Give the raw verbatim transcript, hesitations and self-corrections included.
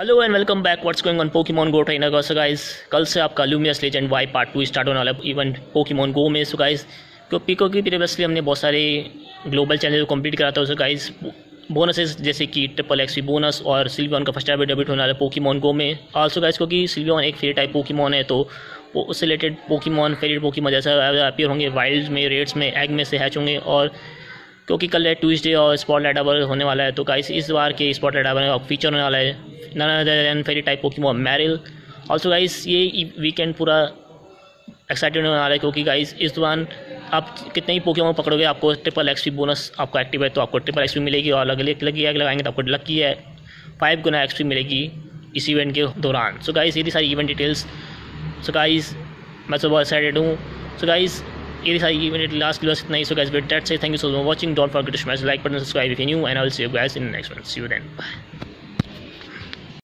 Hello and welcome back, what's going on Pokemon Go trainer का। So guys, कल से आपका luminous legend Y part two start होने वाला इवेंट पोकेमॉन गो में। सो गाइस, तो पिको की प्रीवियसली हमने बहुत सारे ग्लोबल चैलेंज कंप्लीट करा था। सो गाइस, बोनसेस जैसे कि ट्रिपल एक्सपी बोनस और सिल्वियन का फर्स्ट टाइम डेब्यूट होने वाला पोकेमॉन गो में। आल्सो गाइस, क्योंकि सिल्वियन एक फेवरेट टाइप पोकेमॉन है तो वो उससे रिलेटेड पोकेमॉन फेवरेट पोकेमॉन जैसा अपीयर होंगे, वाइल्ड में, रेड्स में, एग में से हैच होंगे। और क्योंकि कल है ट्यूजडे और स्पॉटलाइट आवर होने वाला है तो गाइस इस बार के स्पॉटलाइट आवर का फीचर होने वाला है none other than favourite type Pokemon Marill. Also guys, ये वीकेंड पूरा एक्साइटेड होने वाला है क्योंकि गाइस इस दौरान आप कितने ही पोकेमॉन पकड़ोगे आपको ट्रिपल एक्सपी बोनस आपका एक्टिव है तो आपको ट्रिपल एक्सपी मिलेगी, और अलग अलग लगी लगाएंगे तो आपको लकी है फाइव गुना एक्सपी मिलेगी इस इवेंट के दौरान। सो गाइस, ये सारी इवेंट डिटेल्स। सो गाइस, मैं तो बहुत एक्साइटेड हूँ। सो गाइस, ये सारी इवेंट लास्ट क्लास इतना ही। So guys, that's it. Thank you so much for watching. Don't forget to smash like button, subscribe if you new, and I will see you guys in next one. See you then, bye.